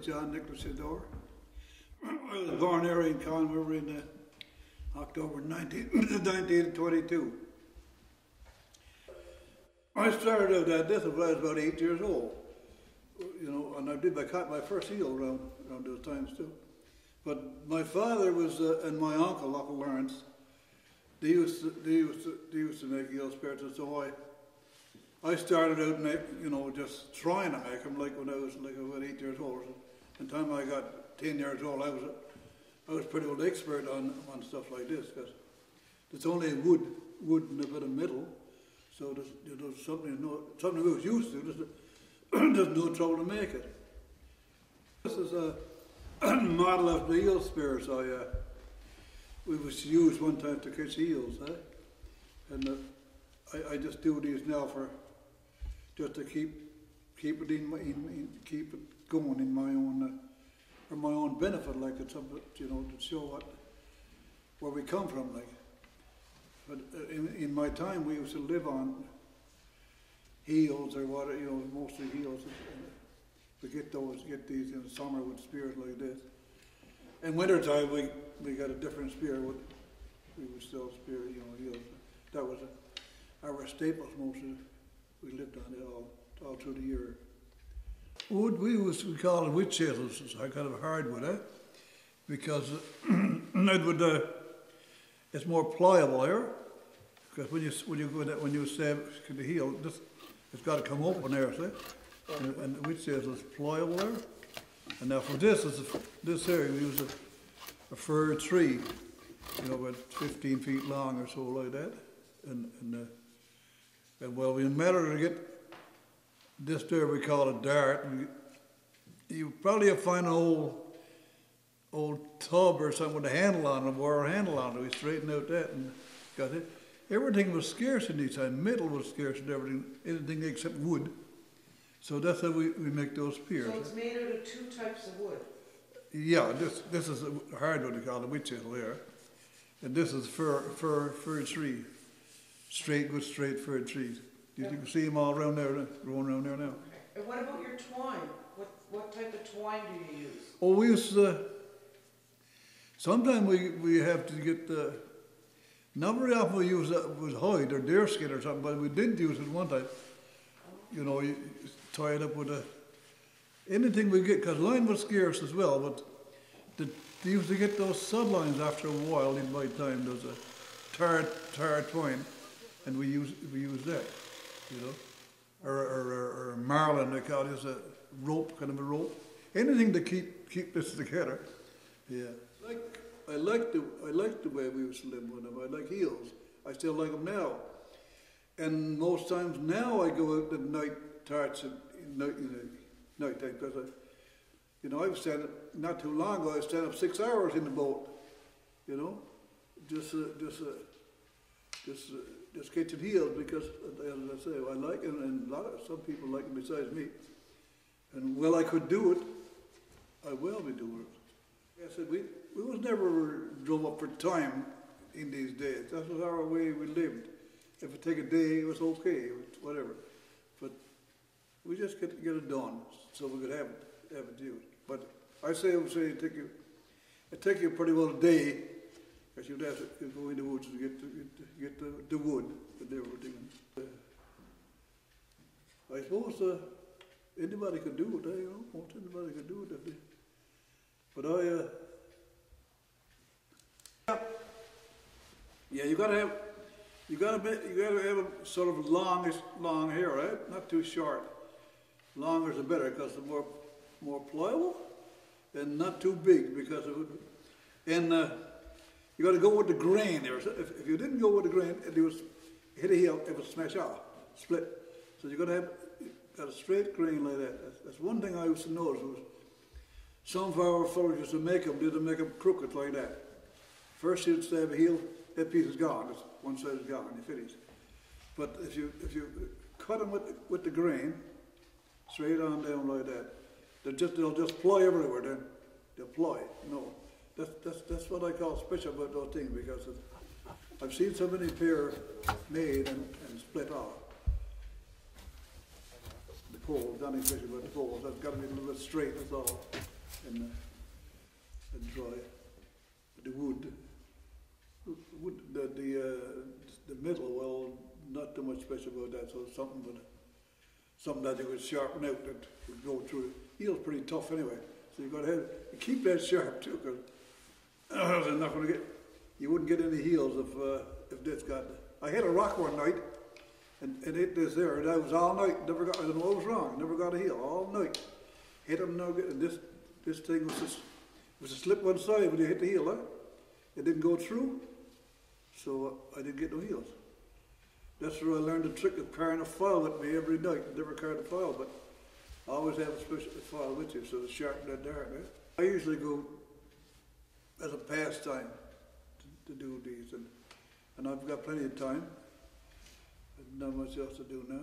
is John Nick Jeddore. I was born here in Conne River in October 1922. I started at this when I was about 8 years old, you know, and I caught my first eel around those times too. But my father was, and my uncle, Uncle Lawrence, they used to make eel spirits, and so I started out, just trying to make them, like when I was about 8 years old. By the time I got 10 years old, I was pretty well expert on stuff like this, because it's only wood and a bit of metal, so there's, something we was used to. There's no trouble to make it. This is a model of the eel spears we was used one time to catch eels, and I just do these now to keep it keep it going in my own for my own benefit, like it's something to show where we come from, like. But in my time, we used to live on eels or water, mostly eels. We get these in the summer with spears like this. In winter time, we got a different spear. We would sell spear, eels. That was our staples mostly. We lived on it all through the year. Wood we call it wood chisels. It's kind of hardwood, because it would it's more pliable there. Because when you stab the heel, it's got to come open there, see. And the wood chisel is pliable there. And now for this this area we use a fir tree, about 15 feet long or so like that. And well, in matter to get this there, we call it dart. You probably find an old tub or something with a handle on it, a wire handle on it. We straightened out that and got it. Everything was scarce in these times. Metal was scarce and anything except wood. So that's how we make those spears. So it's made out of two types of wood? Yeah, this is a hardwood, they call it witch hazel there. And this is fir tree. Straight fir trees. You can see them all around there, growing around there now. Okay. And what about your twine? What type of twine do you use? Oh, we use sometimes we have to get the. Not very often we use was hide or deer skin or something, but we did use it one time. You tie it up with anything we get, because line was scarce as well. But they used to get those sub lines after a while. In my time, there's a tar twine, and we use that, or marlin, they call it, is a rope, kind of a rope, anything to keep this together. Yeah, I like the way we used to live with them. I like eels. I still like them now. And most times now I go out at night, tarts at night time, because I was standing not too long ago. I was standing up 6 hours in the boat, just catching eels, because, as I say, I like them, and some people like them besides me. And well, I could do it, I will be doing it. I said we was never drove up for time in these days. That was our way we lived. If it take a day, it was okay, whatever. But we just get it done so we could have it used. But I say it take you pretty well a day, because you'd have to go in the woods to get the wood and everything. I suppose anybody could do it, most anybody could do it. But yeah, you gotta have sort of long hair, not too short. Longer is the better, because the more pliable, and not too big, because it would. And you got to go with the grain there. If you didn't go with the grain, it was hit a heel, it would smash off, split. So you got to have a straight grain like that. That's one thing I used to notice was some of our fellows used to make them, crooked like that. First you'd stab a heel, that piece is gone. One side is gone, you finish. But if you cut them with the grain, straight on down like that, they'll just ply everywhere. Then they'll ply. That's what I call special about those things, because I've seen so many pairs made and split off. The poles, nothing special about the poles. That's got to be a little bit straight, that's all. and dry the wood. The metal, well, not too much special about that, so something, but something that you could sharpen out that would go through. Heel's pretty tough anyway, so you've got to keep that sharp too, because they're not going to get. You wouldn't get any heels if this got. I hit a rock one night, and hit this there, and I was all night. Never got. I don't know what was wrong. Never got a heel all night. Hit him no good, and this thing was just a slip one side when you hit the heel. Huh? It didn't go through. So I didn't get no heels. That's where I learned the trick of carrying a file with me every night. I never carried a file, but I always have a special file with you, so it's sharp and dark. I usually go as a pastime to do these, and I've got plenty of time. There's not much else to do now.